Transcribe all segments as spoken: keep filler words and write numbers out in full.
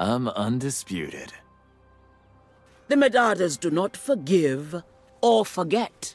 I'm undisputed. The Medardas do not forgive or forget.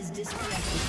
has disconnected.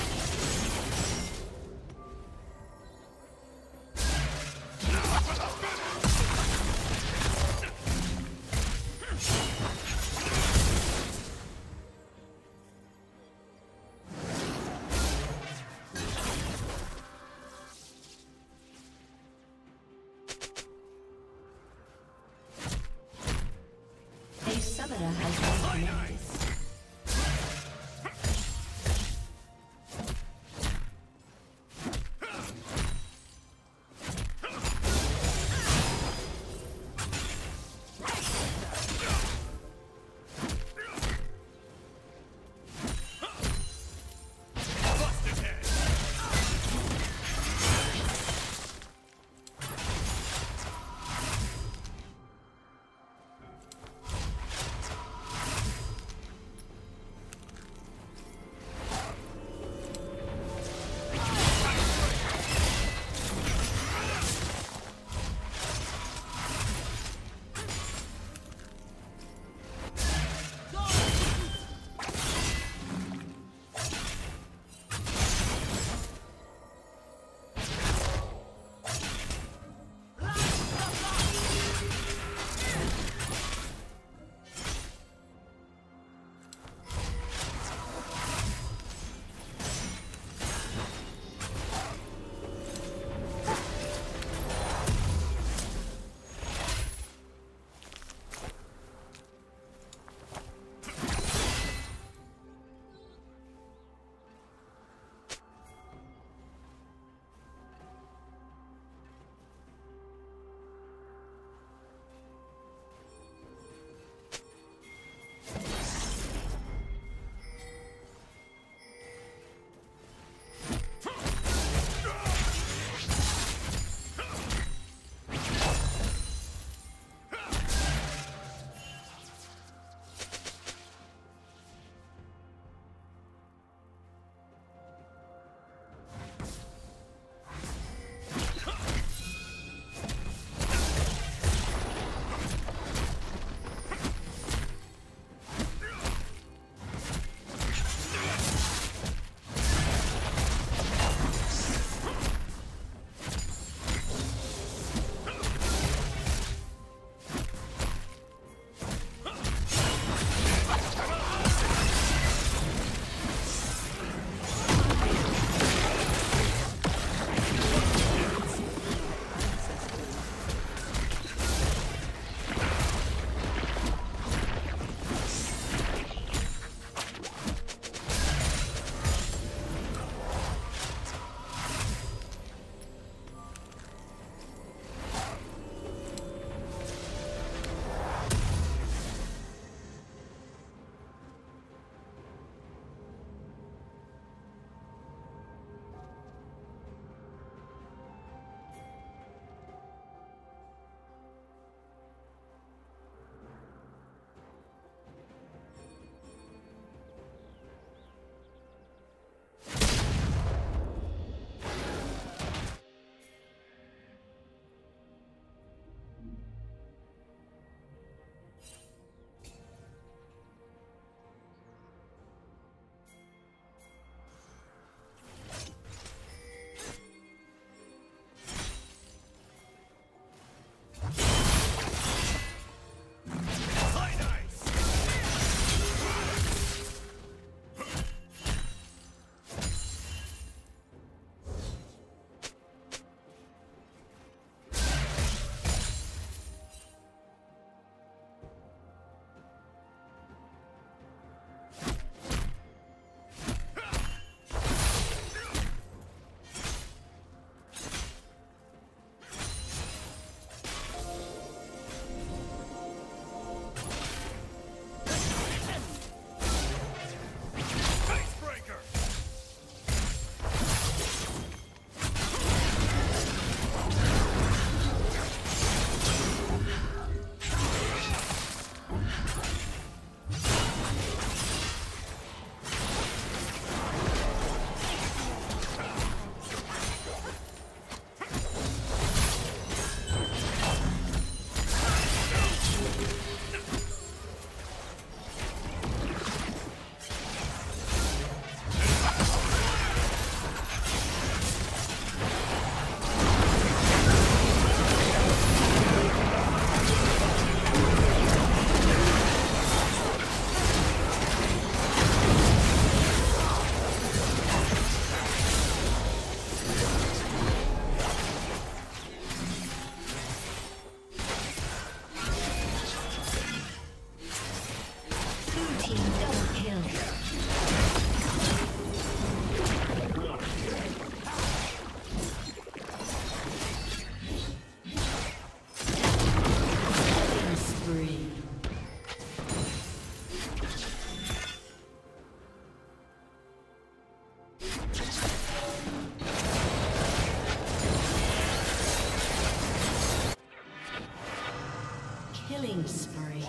Killing spree.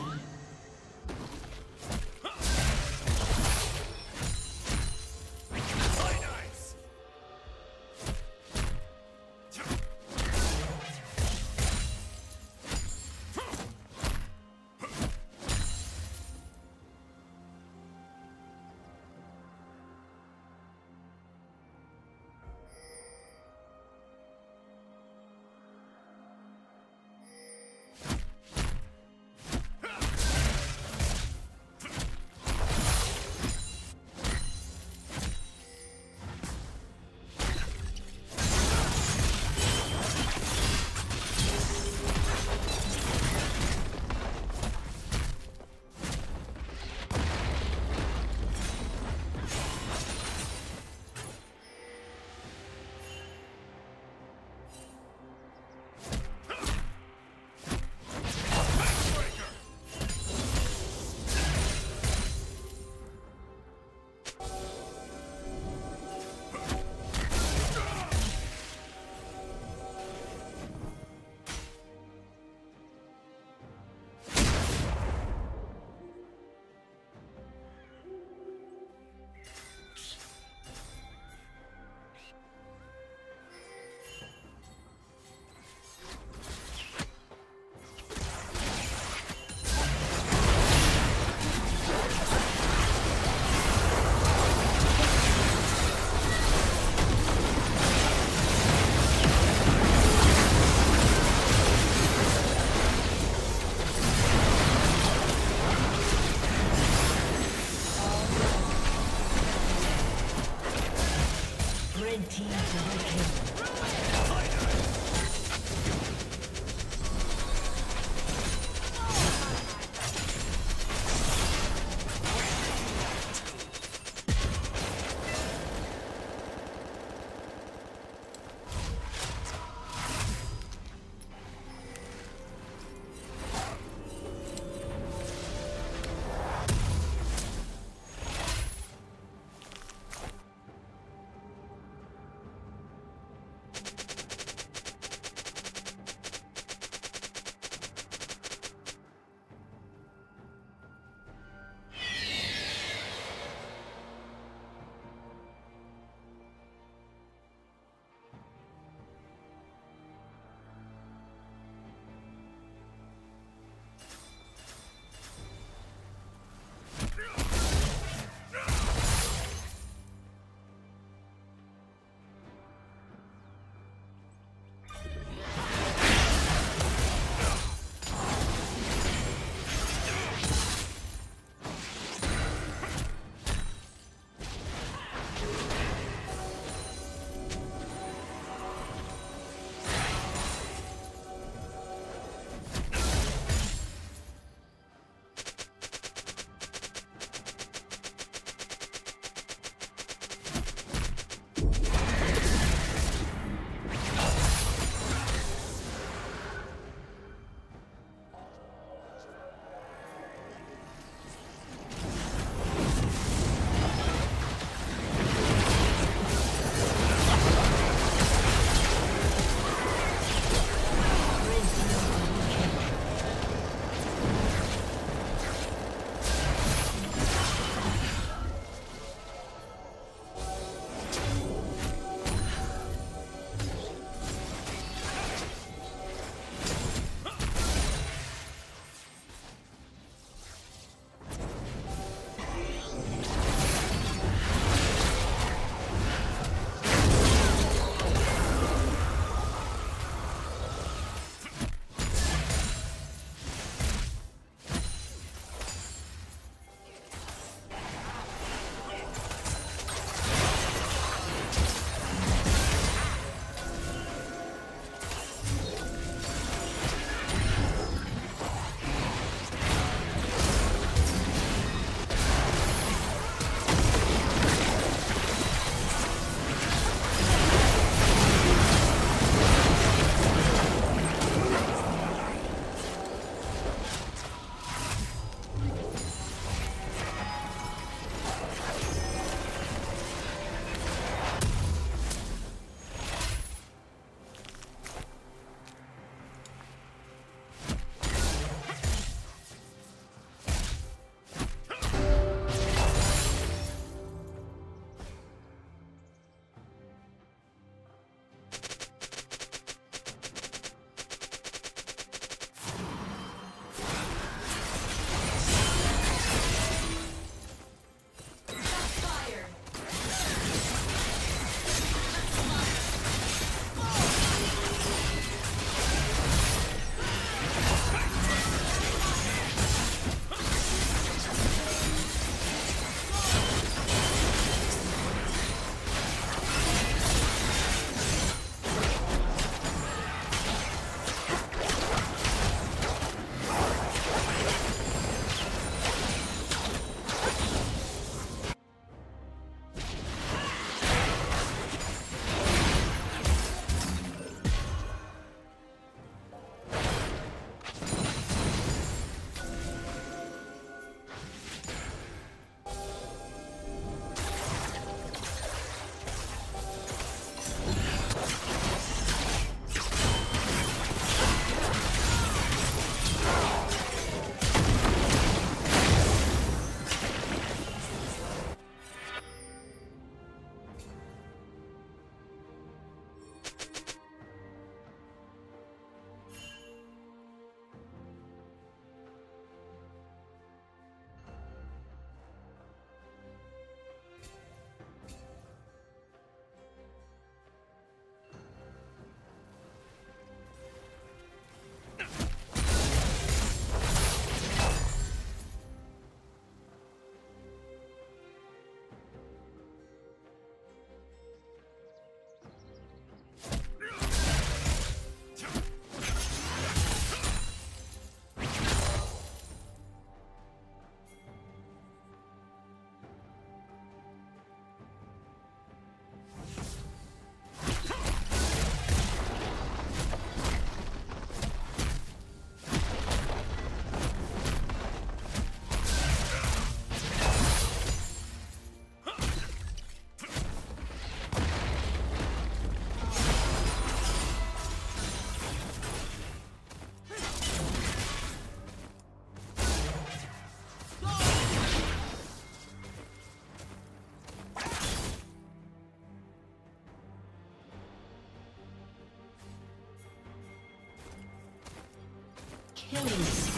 Killings.